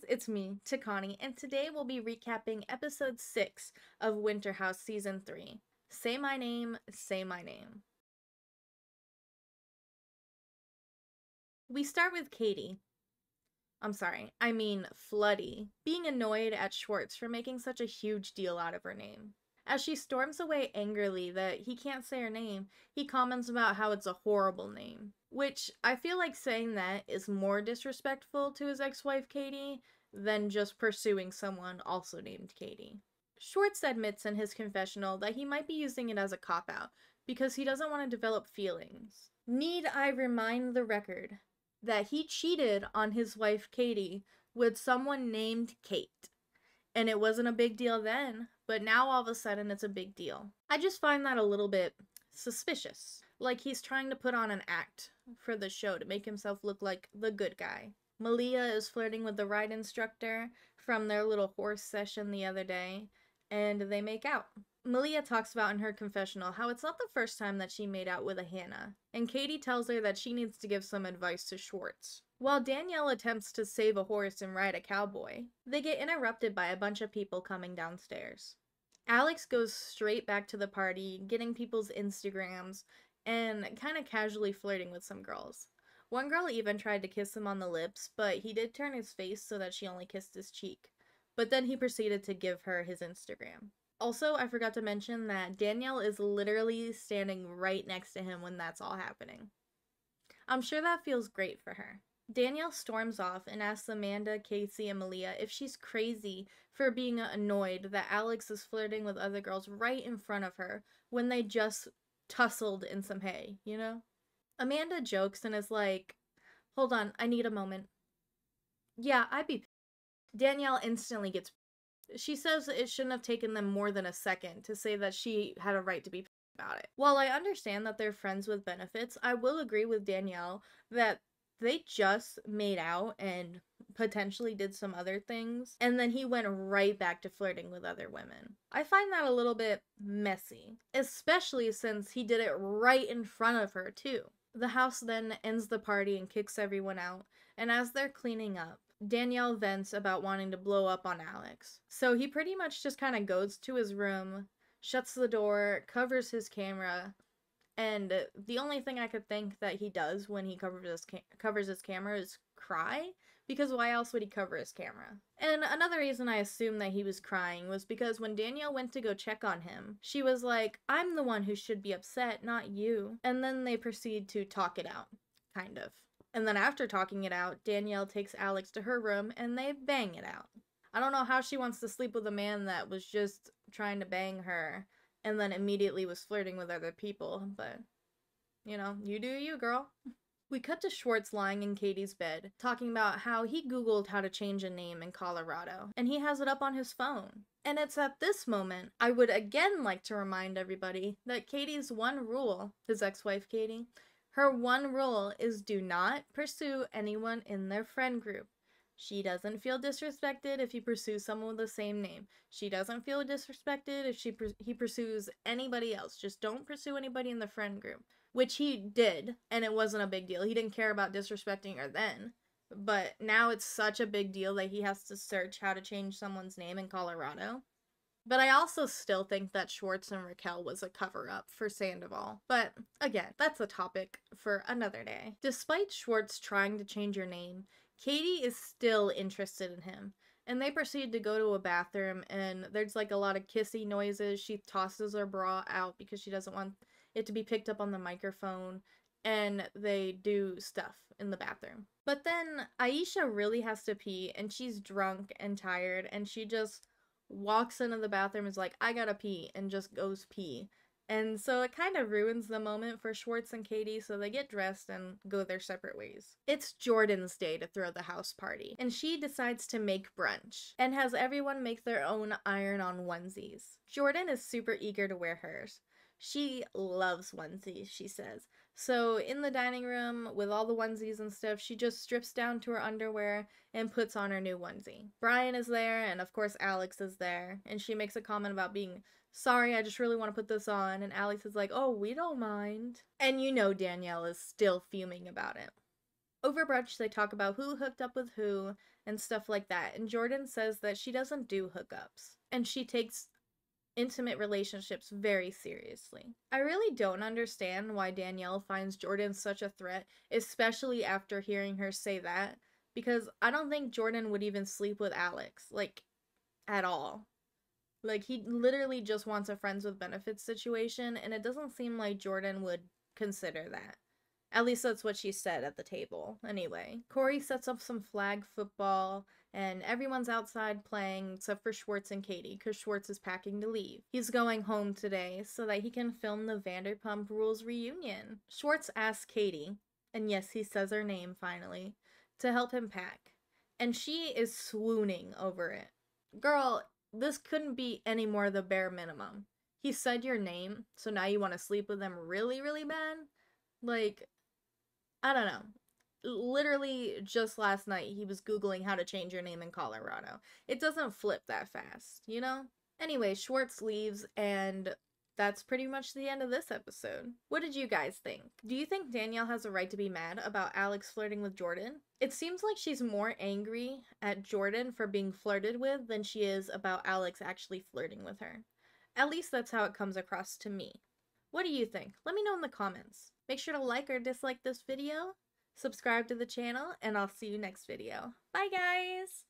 guys, it's me, Tikaani, and today we'll be recapping episode 6 of Winter House season 3. Say my name, say my name. We start with Katie. Floody, being annoyed at Schwartz for making such a huge deal out of her name. As she storms away angrily that he can't say her name, he comments about how it's a horrible name. Which, I feel like saying that is more disrespectful to his ex-wife Katie than just pursuing someone also named Katie. Schwartz admits in his confessional that he might be using it as a cop-out because he doesn't want to develop feelings. Need I remind the record that he cheated on his wife Katie with someone named Kate. And it wasn't a big deal then, but now all of a sudden it's a big deal. I just find that a little bit suspicious. Like he's trying to put on an act for the show to make himself look like the good guy. Malia is flirting with the ride instructor from their little horse session the other day, and they make out. Malia talks about in her confessional how it's not the first time that she made out with a Hannah, and Katie tells her that she needs to give some advice to Schwartz. While Danielle attempts to save a horse and ride a cowboy, they get interrupted by a bunch of people coming downstairs. Alex goes straight back to the party, getting people's Instagrams, and kind of casually flirting with some girls. One girl even tried to kiss him on the lips, but he did turn his face so that she only kissed his cheek, but then he proceeded to give her his Instagram. Also, I forgot to mention that Danielle is literally standing right next to him when that's all happening. I'm sure that feels great for her. Danielle storms off and asks Amanda, Casey, and Malia if she's crazy for being annoyed that Alex is flirting with other girls right in front of her when they just tussled in some hay, you know? Amanda jokes and is like, "Hold on, I need a moment." Yeah, I'd be. Danielle instantly gets. She says it shouldn't have taken them more than a second to say that she had a right to be about it. While I understand that they're friends with benefits, I will agree with Danielle that they just made out and potentially did some other things, and then he went right back to flirting with other women. I find that a little bit messy, especially since he did it right in front of her, too. The house then ends the party and kicks everyone out, and as they're cleaning up, Danielle vents about wanting to blow up on Alex. So he pretty much just kind of goes to his room, shuts the door, covers his camera, and the only thing I could think that he does when he covers his camera is cry, because why else would he cover his camera? And another reason I assumed that he was crying was because when Danielle went to go check on him, she was like, "I'm the one who should be upset, not you." And then they proceed to talk it out, kind of. And then after talking it out, Danielle takes Alex to her room and they bang it out. I don't know how she wants to sleep with a man that was just trying to bang her and then immediately was flirting with other people, but, you know, you do you, girl. We cut to Schwartz lying in Katie's bed, talking about how he Googled how to change a name in Colorado, and he has it up on his phone. And it's at this moment I would again like to remind everybody that Katie's one rule, his ex-wife Katie, her one rule is do not pursue anyone in their friend group. She doesn't feel disrespected if you pursue someone with the same name. She doesn't feel disrespected if he pursues anybody else. Just don't pursue anybody in the friend group, which he did, and it wasn't a big deal. He didn't care about disrespecting her then, but now it's such a big deal that he has to search how to change someone's name in Colorado. But I also still think that Schwartz and Raquel was a cover-up for Sandoval. But, again, that's a topic for another day. Despite Schwartz trying to change her name, Katie is still interested in him. And they proceed to go to a bathroom, and there's like a lot of kissy noises. She tosses her bra out because she doesn't want it to be picked up on the microphone. And they do stuff in the bathroom. But then Aisha really has to pee, and she's drunk and tired, and she just walks into the bathroom, is like, "I gotta pee," and just goes pee. And so it kind of ruins the moment for Schwartz and Katie, so they get dressed and go their separate ways. It's Jordan's day to throw the house party, and she decides to make brunch, and has everyone make their own iron-on onesies. Jordan is super eager to wear hers. She loves onesies, she says. So in the dining room, with all the onesies and stuff, she just strips down to her underwear and puts on her new onesie. Brian is there, and of course Alex is there, and she makes a comment about being, "Sorry, I just really want to put this on," and Alex is like, "Oh, we don't mind." And you know Danielle is still fuming about it. Over brunch, they talk about who hooked up with who, and stuff like that. And Jordan says that she doesn't do hookups and she takes intimate relationships very seriously. I really don't understand why Danielle finds Jordan such a threat, especially after hearing her say that, because I don't think Jordan would even sleep with Alex, like, at all. Like, he literally just wants a friends with benefits situation, and it doesn't seem like Jordan would consider that. At least that's what she said at the table, anyway. Corey sets up some flag football, and everyone's outside playing except for Schwartz and Katie, because Schwartz is packing to leave. He's going home today so that he can film the Vanderpump Rules reunion. Schwartz asks Katie, and yes, he says her name finally, to help him pack, and she is swooning over it. Girl, this couldn't be any more the bare minimum. He said your name, so now you want to sleep with him really, really bad? Like, I don't know. Literally, just last night, he was Googling how to change your name in Colorado. It doesn't flip that fast, you know? Anyway, Schwartz leaves, and that's pretty much the end of this episode. What did you guys think? Do you think Danielle has a right to be mad about Alex flirting with Jordan? It seems like she's more angry at Jordan for being flirted with than she is about Alex actually flirting with her. At least that's how it comes across to me. What do you think? Let me know in the comments. Make sure to like or dislike this video, subscribe to the channel, and I'll see you next video. Bye, guys!